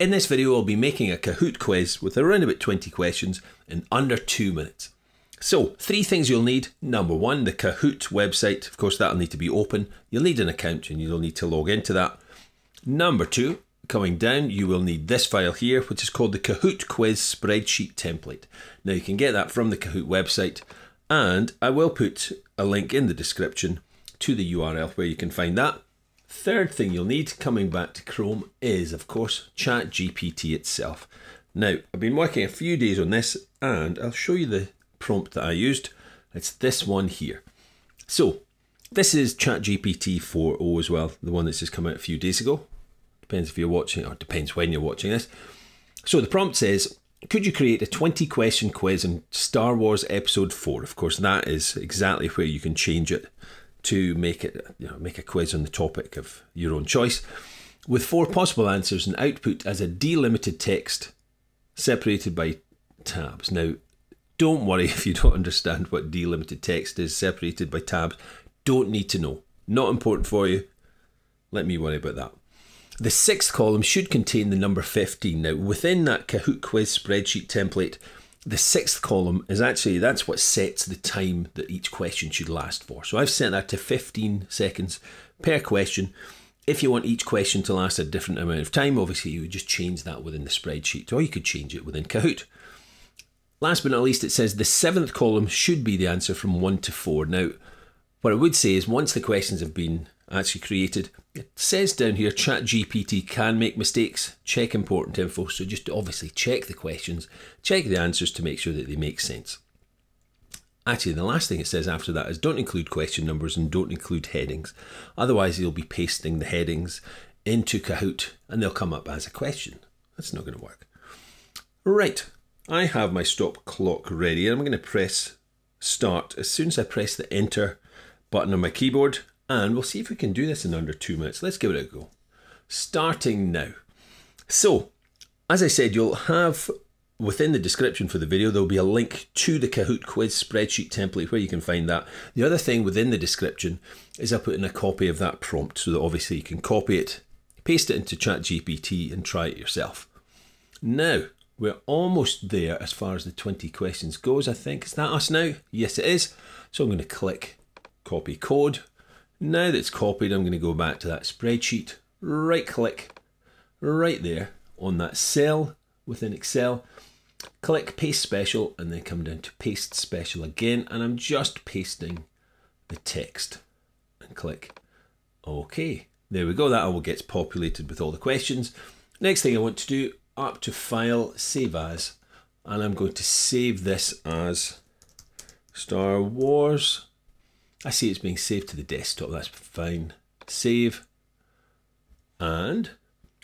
In this video, I'll be making a Kahoot quiz with around about 20 questions in under 2 minutes. So, 3 things you'll need. Number 1, the Kahoot website. Of course, that'll need to be open. You'll need an account and you'll need to log into that. Number 2, coming down, you will need this file here, which is called the Kahoot Quiz Spreadsheet Template. Now, you can get that from the Kahoot website, and I will put a link in the description to the URL where you can find that. Third thing you'll need, coming back to Chrome, is, of course, ChatGPT itself. Now, I've been working a few days on this, and I'll show you the prompt that I used. It's this one here. So, this is ChatGPT 4.0 as well, the one that's just come out a few days ago. Depends if you're watching, or depends when you're watching this. So the prompt says, could you create a 20-question quiz on Star Wars Episode 4? Of course, that is exactly where you can change it to make it, you know, make a quiz on the topic of your own choice, with 4 possible answers and output as a delimited text separated by tabs. Now, don't worry if you don't understand what delimited text is separated by tabs. Don't need to know. Not important for you. Let me worry about that. The 6th column should contain the number 15. Now, within that Kahoot quiz spreadsheet template, the 6th column is actually, that's what sets the time that each question should last for. So I've set that to 15 seconds per question. If you want each question to last a different amount of time, obviously you would just change that within the spreadsheet, or you could change it within Kahoot. Last but not least, it says the 7th column should be the answer from 1 to 4. Now, what I would say is once the questions have been actually created, it says down here ChatGPT can make mistakes, check important info. So just obviously check the questions, check the answers to make sure that they make sense. Actually, the last thing it says after that is don't include question numbers and don't include headings. Otherwise, you'll be pasting the headings into Kahoot and they'll come up as a question. That's not going to work. Right, I have my stop clock ready and I'm going to press start as soon as I press the enter button on my keyboard. And we'll see if we can do this in under 2 minutes. Let's give it a go. Starting now. So, as I said, you'll have, within the description for the video, there'll be a link to the Kahoot Quiz Spreadsheet Template where you can find that. The other thing within the description is I put in a copy of that prompt so that obviously you can copy it, paste it into ChatGPT and try it yourself. Now, we're almost there as far as the 20 questions goes, I think. Is that us now? Yes, it is. So I'm going to click Copy Code. Now that it's copied, I'm going to go back to that spreadsheet, right click, right there on that cell within Excel, click Paste Special, and then come down to Paste Special again, and I'm just pasting the text and click OK. There we go, that all gets populated with all the questions. Next thing I want to do, up to File, Save As, and I'm going to save this as Star Wars. I see it's being saved to the desktop, that's fine. Save. And,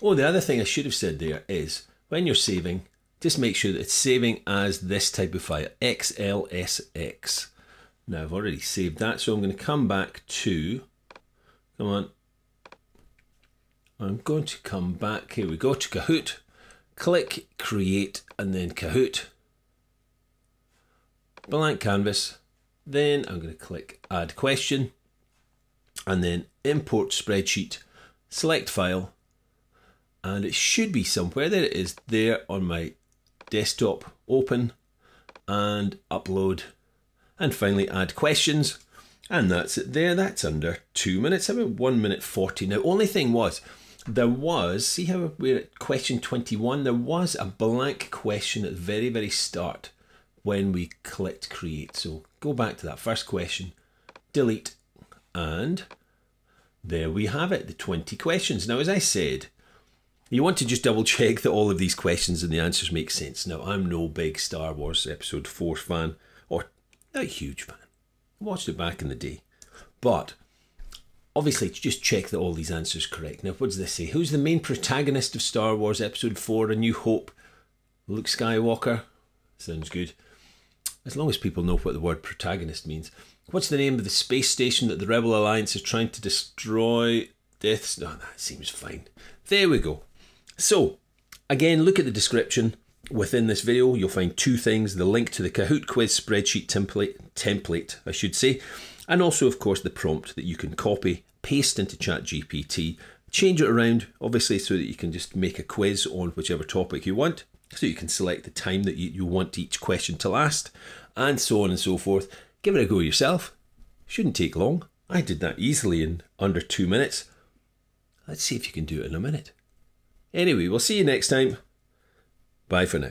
oh, the other thing I should have said there is, when you're saving, just make sure that it's saving as this type of file, XLSX. Now, I've already saved that, so I'm going to come back to, come on. I'm going to come back, here we go, to Kahoot. Click Create, and then Kahoot. Blank canvas. Then I'm going to click Add Question and then Import Spreadsheet, select File, and it should be somewhere. There it is, there on my desktop, open and upload, and finally add questions, and that's it there. That's under 2 minutes, about 1 minute 40. Now, only thing was, there was, see how we're at question 21, there was a blank question at the very, very start when we clicked Create. So go back to that first question, delete, and there we have it, the 20 questions. Now, as I said, you want to just double check that all of these questions and the answers make sense. Now, I'm no big Star Wars Episode 4 fan, or not a huge fan. I watched it back in the day. But obviously, just check that all these answers are correct. Now, what does this say? Who's the main protagonist of Star Wars Episode 4, A New Hope? Luke Skywalker? Sounds good. As long as people know what the word protagonist means. What's the name of the space station that the Rebel Alliance is trying to destroy? Death Star? No, that seems fine. There we go. So, again, look at the description within this video. You'll find 2 things. The link to the Kahoot Quiz Spreadsheet Template, I should say. And also, of course, the prompt that you can copy, paste into ChatGPT, change it around, obviously, so that you can just make a quiz on whichever topic you want. So you can select the time that you want each question to last, and so on and so forth. Give it a go yourself. Shouldn't take long. I did that easily in under 2 minutes. Let's see if you can do it in a minute. Anyway, we'll see you next time. Bye for now.